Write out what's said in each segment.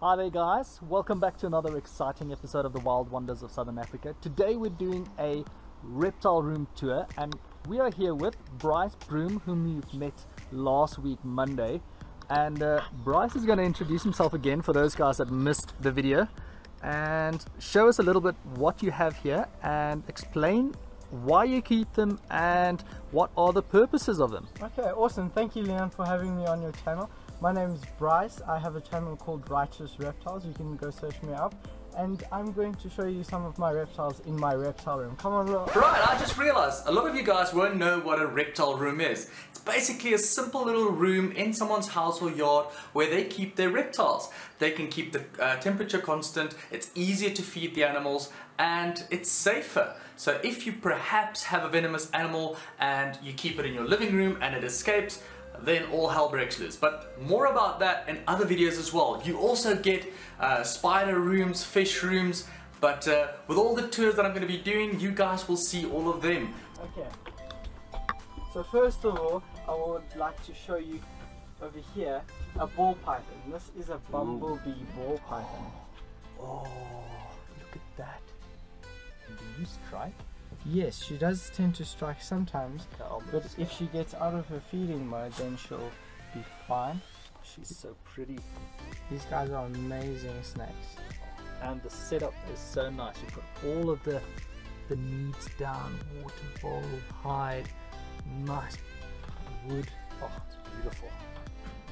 Hi there guys, welcome back to another exciting episode of The Wild Wonders of Southern Africa. Today we're doing a reptile room tour and we are here with Bryce Broom, whom you've met last week Monday, and Bryce is going to introduce himself again for those guys that missed the video and show us a little bit what you have here and explain why you keep them and what are the purposes of them. Okay, awesome. Thank you Liaan for having me on your channel. My name is Bryce. I have a channel called Righteous Reptiles. You can go search me up. And I'm going to show you some of my reptiles in my reptile room. Come on, Rob. Right, I just realized a lot of you guys won't know what a reptile room is. It's basically a simple little room in someone's house or yard where they keep their reptiles. They can keep the temperature constant, it's easier to feed the animals, and it's safer. So if you perhaps have a venomous animal and you keep it in your living room and it escapes, then all hell breaks loose. But more about that in other videos as well. You also get spider rooms, fish rooms, but with all the tours that I'm going to be doing, you guys will see all of them. Okay, so first of all, I would like to show you over here a ball python. This is a bumblebee ball python. Oh, look at that. Do you strike? Yes, she does tend to strike sometimes, but if she gets out of her feeding mode, then she'll be fine. She's so pretty. These guys are amazing snakes. And the setup is so nice. You've got all of the needs down, waterfall, hide, nice wood. Oh, it's beautiful.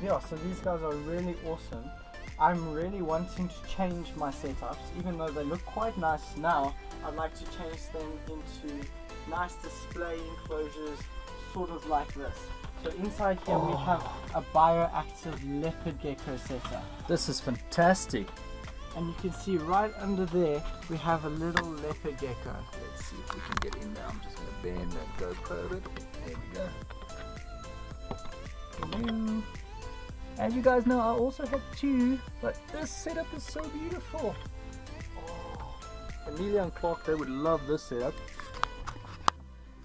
Yeah, so these guys are really awesome. I'm really wanting to change my setups. Even though they look quite nice now, I'd like to change them into nice display enclosures, sort of like this. So inside here we have a bioactive leopard gecko setup. This is fantastic. And you can see right under there we have a little leopard gecko. Let's see if we can get in there. I'm just going to bend and go over it. There we go. Hello. As you guys know, I also have two, but this setup is so beautiful. Oh, Amelia and Clark, they would love this setup.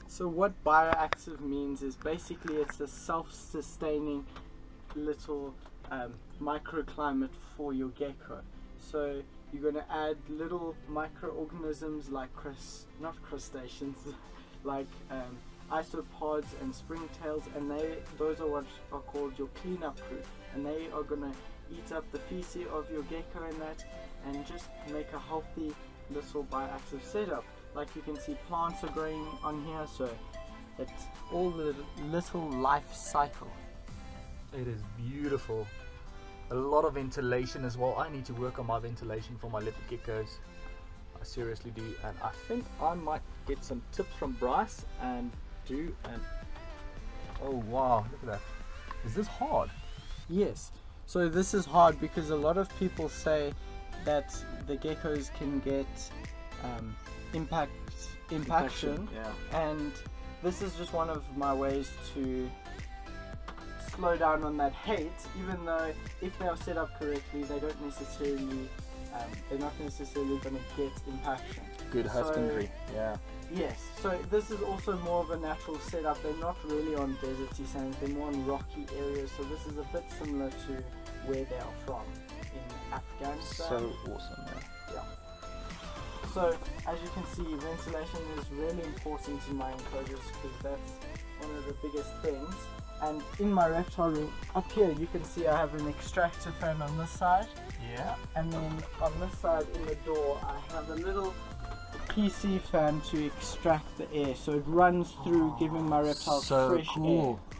So what bioactive means is basically it's a self-sustaining little microclimate for your gecko. So you're going to add little microorganisms like not crustaceans, like isopods and springtails, and those are what are called your cleanup crew, and they are going to eat up the feces of your gecko and that, and just make a healthy little bioactive setup. Like you can see, plants are growing on here, so it's all the little life cycle. It is beautiful. A lot of ventilation as well. I need to work on my ventilation for my leopard geckos. I seriously do, and I think I might get some tips from Bryce and do. And oh wow, look at that. Is this hard? Yes, so this is hard because a lot of people say that the geckos can get impaction, yeah. And this is just one of my ways to slow down on that hate, even though if they are set up correctly they don't necessarily they're not necessarily going to get impaction. Good husbandry, so, yeah. Yes, so this is also more of a natural setup. They're not really on deserty sands, they're more on rocky areas, so this is a bit similar to where they are from in Afghanistan. So awesome, yeah. So as you can see, ventilation is really important in my enclosures because that's one of the biggest things. And in my reptile room up here, you can see I have an extractor fan on this side. Yeah. And then on this side in the door, I have a little PC fan to extract the air, so it runs through, giving my reptiles so fresh cool air.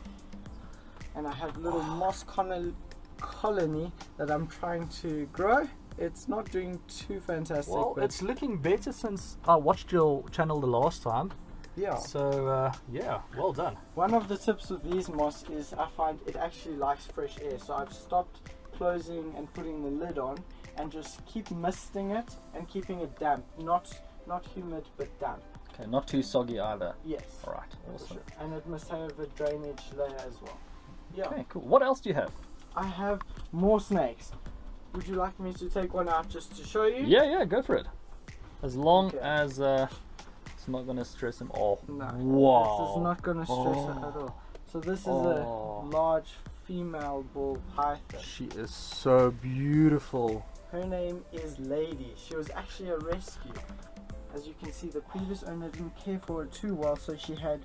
And I have little moss colony that I'm trying to grow. It's not doing too fantastic. Well, but it's looking better since I watched your channel the last time. Yeah. So yeah, well done. One of the tips with these moss is I find it actually likes fresh air, so I've stopped closing and putting the lid on and just keep misting it and keeping it damp, not humid but damp. Okay, not too soggy either. Yes. All right, awesome. And it must have a drainage layer as well. Yeah. Okay, cool. What else do you have? I have more snakes. Would you like me to take one out just to show you? Yeah, yeah, go for it. As long as it's not going to stress him off. No, wow. This is not going to stress it at all. So this is a large female ball python. She is so beautiful. Her name is Lady. She was actually a rescue. As you can see, the previous owner didn't care for her too well, so she had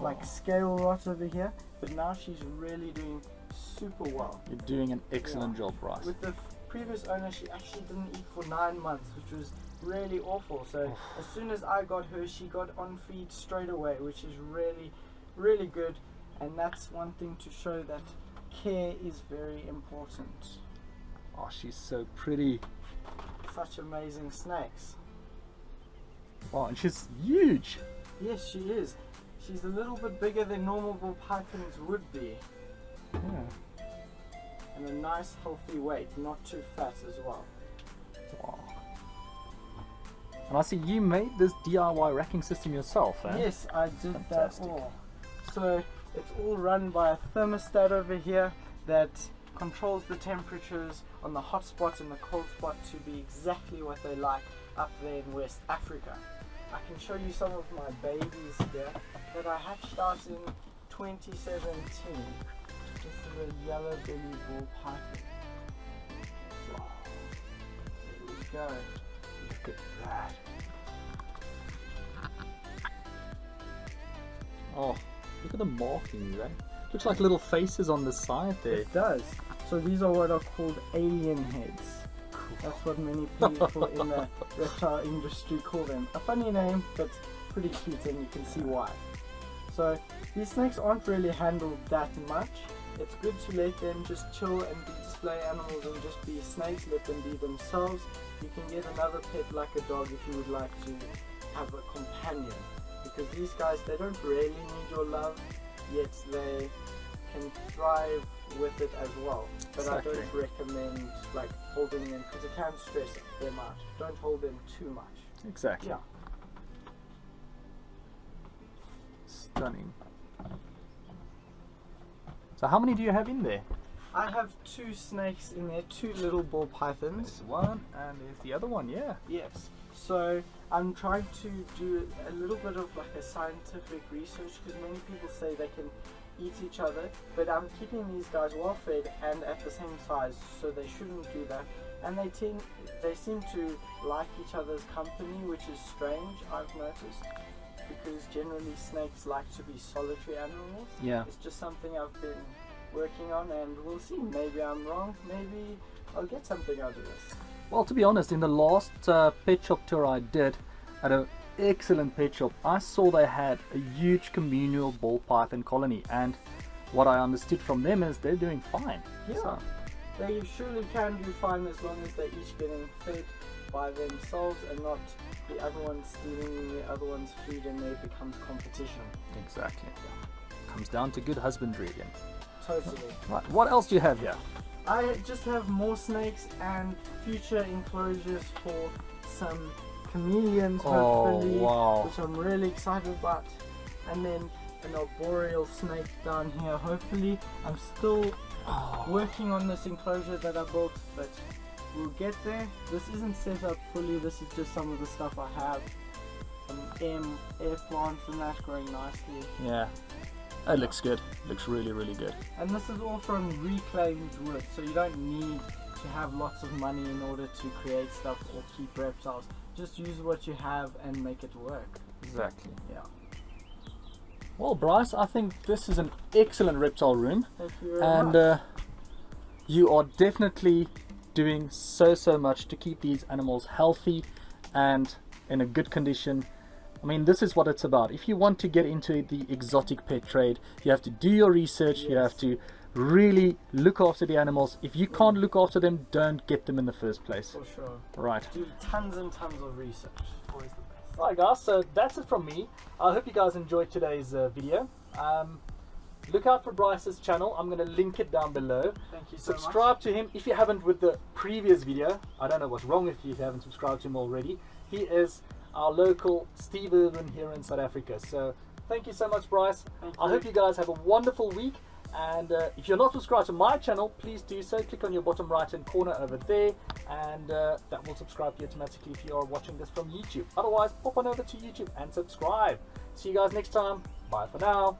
like scale rot over here, but now she's really doing super well. You're doing an excellent job, Bryce. With the previous owner, she actually didn't eat for 9 months, which was really awful. So as soon as I got her, she got on feed straight away, which is really, really good. And that's one thing to show that care is very important. Oh, she's so pretty. Such amazing snakes. Wow, and she's huge. Yes, she is. She's a little bit bigger than normal ball pythons would be. Yeah. And a nice healthy weight, not too fat as well. Wow. And I see you made this DIY racking system yourself, eh? Yes, I did. Fantastic. That all. So it's all run by a thermostat over here that controls the temperatures on the hot spot and the cold spot to be exactly what they like up there in West Africa. I can show you some of my babies here that I hatched out in 2017. This is a yellow belly ball python. Wow. There we go. Look at that. Oh, look at the markings, eh? Looks like little faces on the side there. It does. So these are what are called alien heads. That's what many people in the reptile industry call them. A funny name, but pretty cute, and you can see why. So these snakes aren't really handled that much. It's good to let them just chill and be display animals and just be snakes. Let them be themselves. You can get another pet like a dog if you would like to have a companion. Because these guys, they don't really need your love, yet they can thrive with it as well. But exactly. I don't recommend like holding them because it can stress them out. Don't hold them too much. Exactly. Yeah. Stunning. So how many do you have in there? I have two snakes in there, two little ball pythons. There's one and there's the other one, yeah. Yes. So I'm trying to do a little bit of like a scientific research because many people say they can eat each other, but I'm keeping these guys well fed and at the same size, so they shouldn't do that. And they seem to like each other's company, which is strange, I've noticed, because generally snakes like to be solitary animals. Yeah. It's just something I've been working on, and we'll see. Maybe I'm wrong, maybe I'll get something out of this. Well, to be honest, in the last pet shop tour I did at an excellent pet shop, I saw they had a huge communal ball python colony, and what I understood from them is they're doing fine. Yeah, so they surely can do fine as long as they're each getting fed by themselves and not the other one stealing the other one's food and there becomes competition. Exactly. Yeah. Comes down to good husbandry again. Totally. Right, what else do you have here? I just have more snakes and future enclosures for some chameleons, hopefully, which I'm really excited about, and then an arboreal snake down here, hopefully. I'm still working on this enclosure that I built, but we'll get there. This isn't set up fully, this is just some of the stuff I have. Some air plants and that growing nicely. Yeah. It looks good. Looks really, really good. And this is all from reclaimed wood, so you don't need to have lots of money in order to create stuff or keep reptiles. Just use what you have and make it work. Exactly. Yeah. Well, Bryce, I think this is an excellent reptile room. Thank you very much. And you are definitely doing so much to keep these animals healthy and in a good condition. I mean, this is what it's about. If you want to get into the exotic pet trade, you have to do your research. Yes. You have to really look after the animals. If you can't look after them, don't get them in the first place. For sure. Right. Do tons and tons of research. Always the best. Right, guys, so that's it from me. I hope you guys enjoyed today's video. Look out for Bryce's channel. I'm going to link it down below. Thank you so much. Subscribe to him if you haven't with the previous video. I don't know what's wrong if you haven't subscribed to him already. He is our local Steve Irwin here in South Africa. So thank you so much, Bryce. I hope you guys have a wonderful week, and if you're not subscribed to my channel, please do so. Click on your bottom right hand corner over there, and that will subscribe you automatically if you are watching this from YouTube. Otherwise, pop on over to YouTube and subscribe. See you guys next time. Bye for now.